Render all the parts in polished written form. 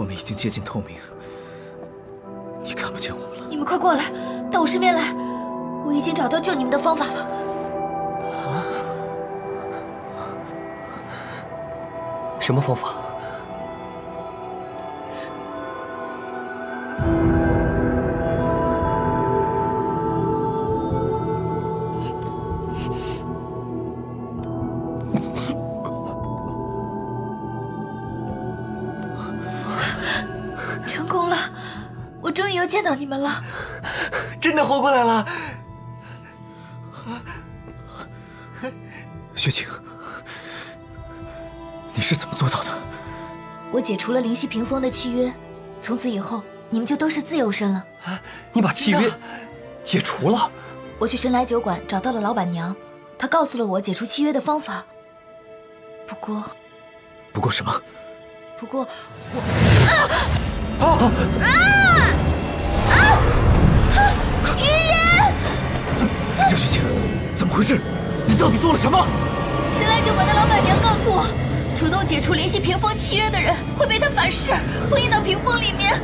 我们已经接近透明，你看不见我们了。你们快过来，到我身边来！我已经找到救你们的方法了。啊？什么方法？ 见到你们了，真的活过来了。雪晴，你是怎么做到的？我解除了灵犀屏风的契约，从此以后你们就都是自由身了。你把契约解除了？我去神来酒馆找到了老板娘，她告诉了我解除契约的方法。不过什么？不过我依言，郑雪晴，怎么回事？你到底做了什么？神来酒馆的老板娘告诉我，主动解除灵犀屏风契约的人会被他反噬，封印到屏风里面。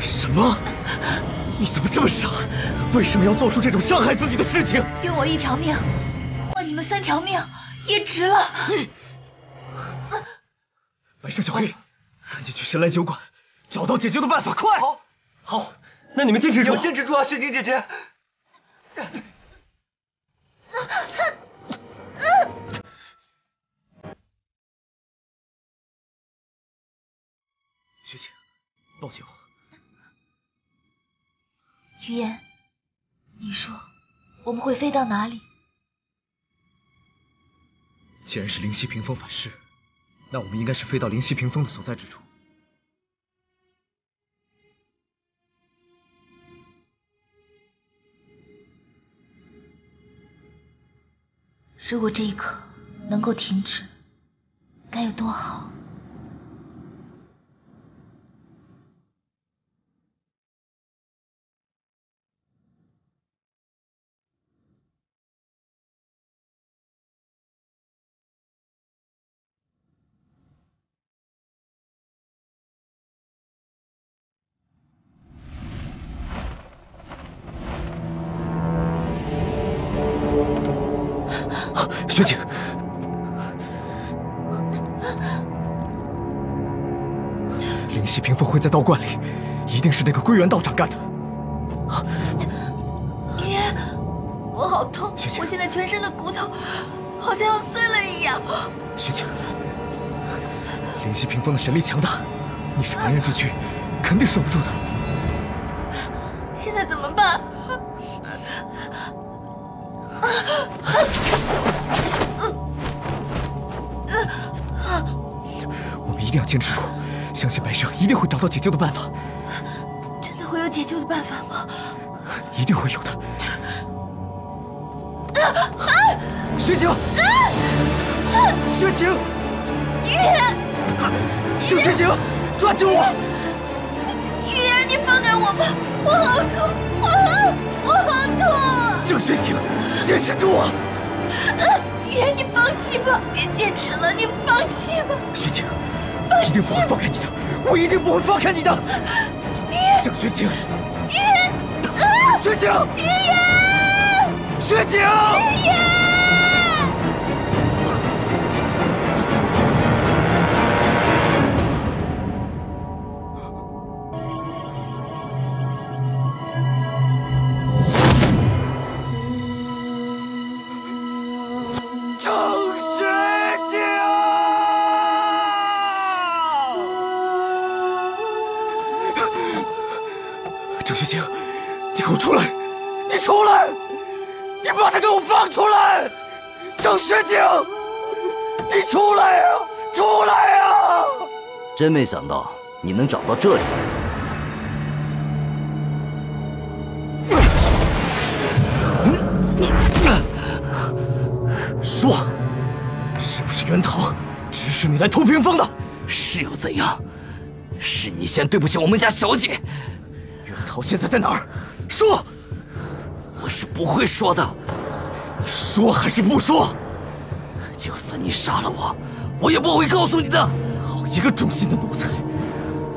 什么？你怎么这么傻？为什么要做出这种伤害自己的事情？用我一条命换你们3条命，也值了。晚上，小黑，赶紧去神来酒馆，找到解决的办法，快！好，好。 那你们坚持住！你们坚持住啊，雪晴姐姐！雪晴，抱紧我。于言，你说我们会飞到哪里？既然是灵犀屏风反噬，那我们应该是飞到灵犀屏风的所在之处。 如果这一刻能够停止，该有多好！雪晴，灵犀屏风会在道观里，一定是那个归元道长干的。爷，我好痛！雪晴，我现在全身的骨头好像要碎了一样。雪晴，灵犀屏风的神力强大，你是凡人之躯，肯定守不住的。怎么办？现在怎么办？ 我们一定要坚持住，相信白胜一定会找到解救的办法。真的会有解救的办法吗？一定会有的。雪晴，雪晴，于言，郑雪晴，抓紧我！于言，你放开我吧，我好痛，我好痛！郑雪晴，坚持住啊！ 于言，你放弃吧，别坚持了，你放弃吧。雪晴，我一定不会放开你的，我一定不会放开你的。于言，郑雪晴，于言，雪晴，于言，雪晴，于言。 雪晴，你给我出来！你出来！你把他给我放出来！郑雪晴，你出来呀、啊！出来呀、啊！真没想到你能找到这里。说，是不是袁腾指使你来偷屏风的？是又怎样？是你先对不起我们家小姐。 陶现在在哪儿？说，我是不会说的。你说还是不说？就算你杀了我，我也不会告诉你的。好一个忠心的奴才！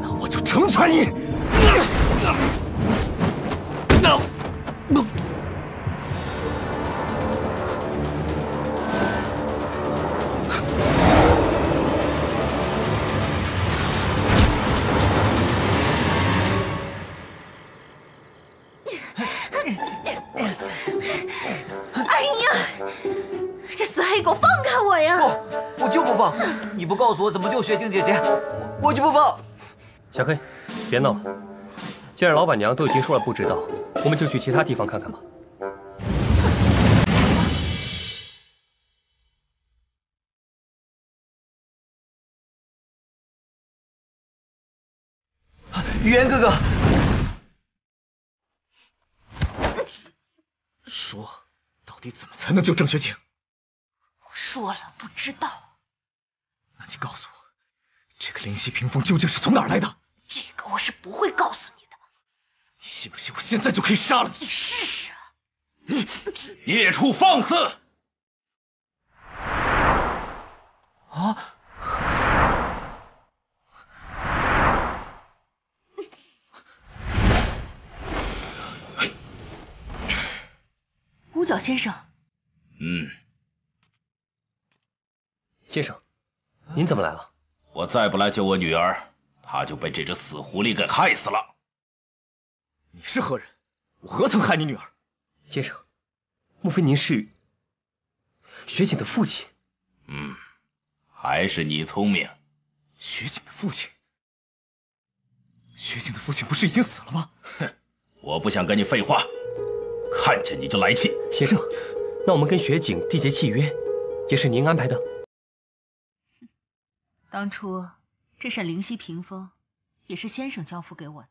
那我就就成全你。哎呀，这死黑狗，放开我呀！我就不放，你不告诉我怎么救雪静姐姐，我就不放。小黑，别闹了。既然老板娘都已经说了不知道，我们就去其他地方看看吧。 雨言哥哥，说，到底怎么才能救郑学景？我说了不知道。那你告诉我，这个灵犀屏风究竟是从哪儿来的？这个我是不会告诉你的。你信不信我现在就可以杀了你？你试试啊！孽畜放肆！啊！ 五角先生，先生，您怎么来了？我再不来救我女儿，她就被这只死狐狸给害死了。你是何人？我何曾害你女儿？先生，莫非您是雪景的父亲？还是你聪明。雪景的父亲？雪景的父亲不是已经死了吗？哼，我不想跟你废话。 看见你就来气，先生，那我们跟雪景缔结契约，也是您安排的。当初这扇灵犀屏风也是先生交付给我的。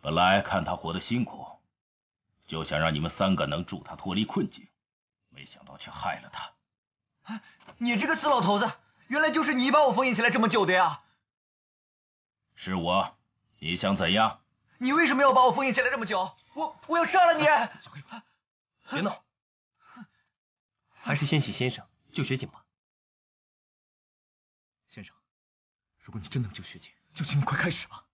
本来看他活得辛苦，就想让你们三个能助他脱离困境，没想到却害了他。哎，你这个死老头子，原来就是你把我封印起来这么久的呀！是我，你想怎样？ 你为什么要把我封印起来这么久？我要杀了你！小黑，别闹，还是先请先生救雪景吧。先生，如果你真能救雪景，就请你快开始吧。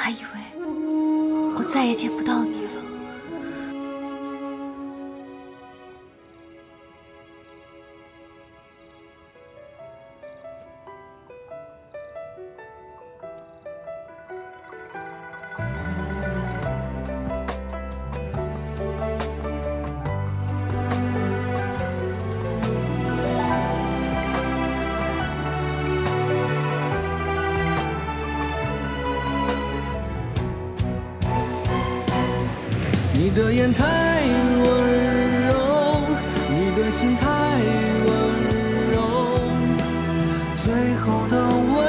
还以为我再也见不到你了。你的眼太温柔，你的心太温柔，最后的温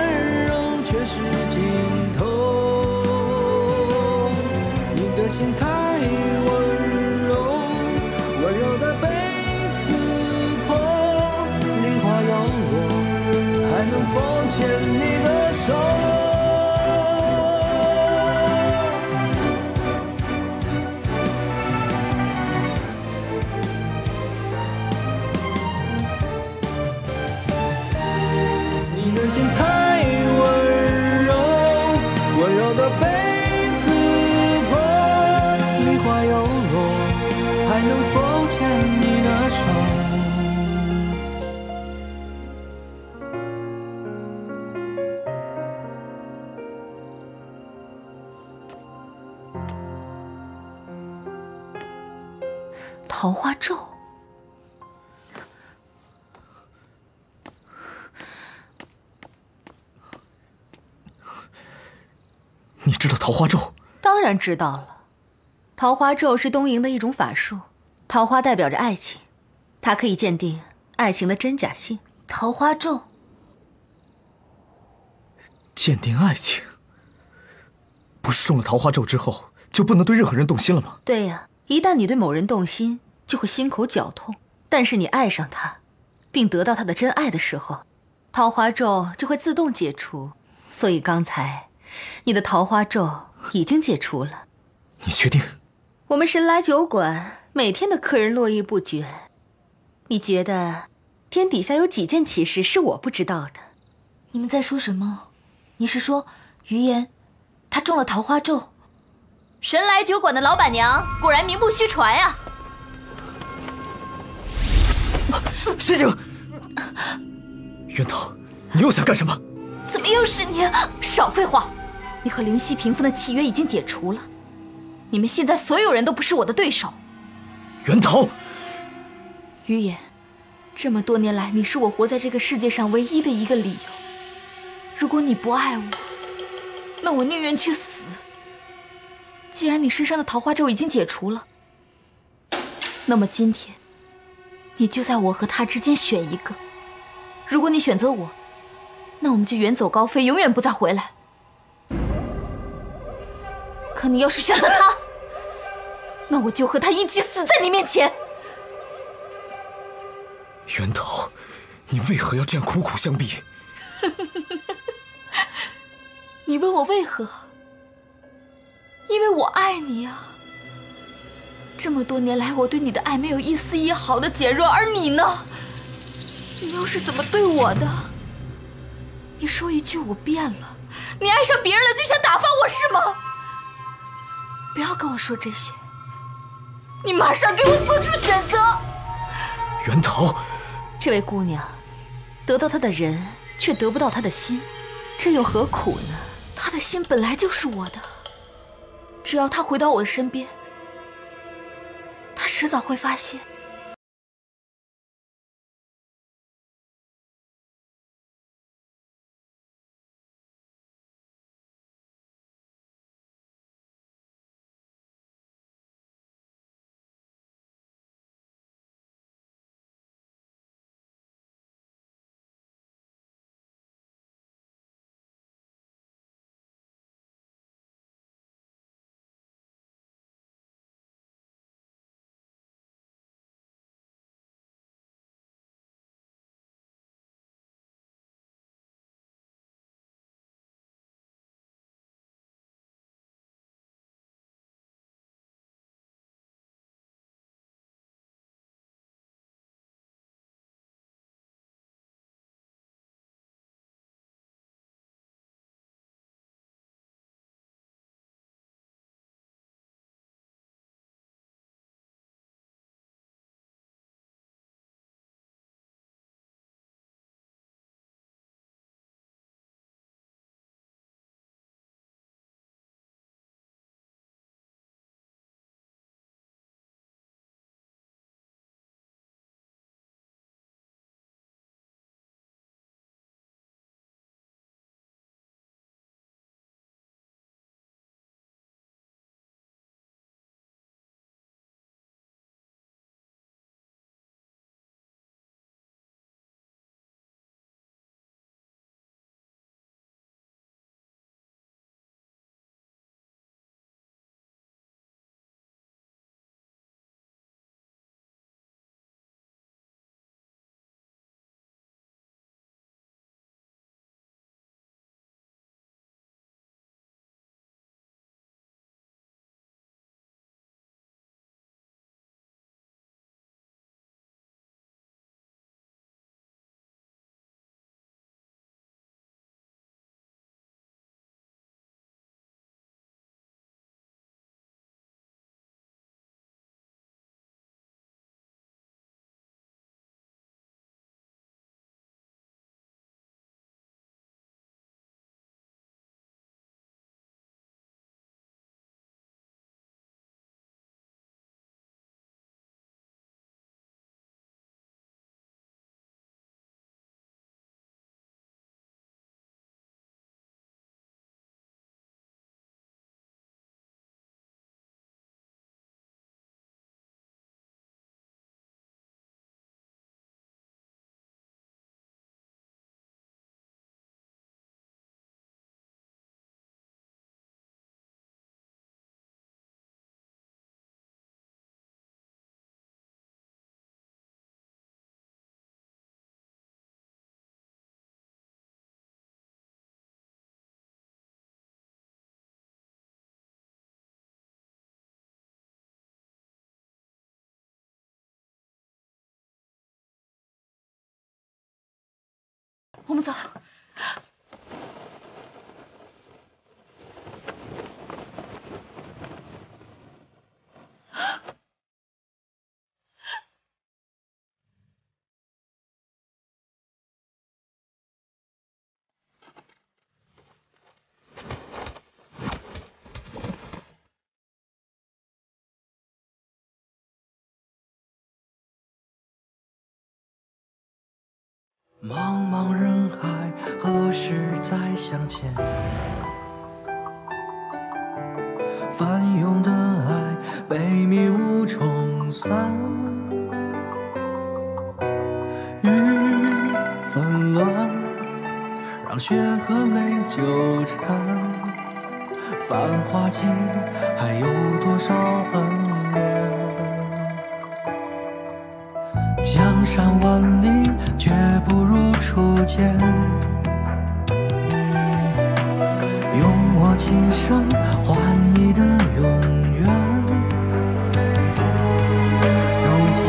柔却是尽头。你的心太温柔，温柔的被刺破。梨花摇落，还能否牵你的手？ 桃花咒，你知道桃花咒？当然知道了。桃花咒是东瀛的一种法术，桃花代表着爱情，它可以鉴定爱情的真假性。桃花咒鉴定爱情，不是中了桃花咒之后就不能对任何人动心了吗？对呀，一旦你对某人动心，就会心口绞痛。但是你爱上他，并得到他的真爱的时候，桃花咒就会自动解除。所以刚才你的桃花咒已经解除了。你确定？我们神来酒馆每天的客人络绎不绝，你觉得天底下有几件奇事是我不知道的？你们在说什么？你是说于言他中了桃花咒？神来酒馆的老板娘果然名不虚传呀！师姐，袁涛，你又想干什么？怎么又是你？少废话！你和灵犀屏风的契约已经解除了，你们现在所有人都不是我的对手。袁涛，于言，这么多年来，你是我活在这个世界上唯一的一个理由。如果你不爱我，那我宁愿去死。既然你身上的桃花咒已经解除了，那么今天，你就在我和他之间选一个。如果你选择我，那我们就远走高飞，永远不再回来。可你要是选择他，那我就和他一起死在你面前。袁涛，你为何要这样苦苦相逼？你问我为何？因为我爱你啊！这么多年来，我对你的爱没有一丝一毫的减弱，而你呢？你又是怎么对我的？你说一句我变了，你爱上别人了就想打发我是吗？不要跟我说这些，你马上给我做出选择。袁桃，这位姑娘，得到她的人却得不到她的心，这又何苦呢？她的心本来就是我的，只要她回到我身边，她迟早会发现。们走。茫茫人海，何时再相见？翻涌的爱被迷雾冲散，雨纷乱，让血和泪纠缠。繁华季，还有多少恩怨？ 江山万里，绝不如初见。用我今生换你的永远。如花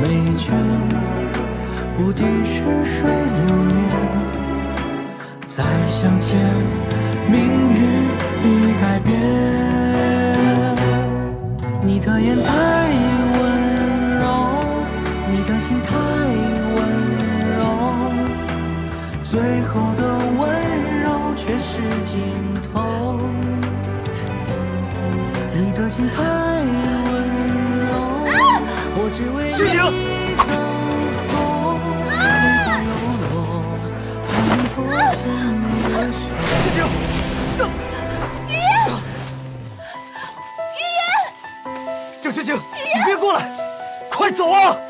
美眷，不敌似水流年。再相见，命运已改变。你的眼太温柔。 你的心太温柔，最后的温柔却是尽头。你的心太温柔，我只为你等候。你拥有我，幸福牵你的手。世情，等。于言，于言，郑世情，你别过来，快走啊！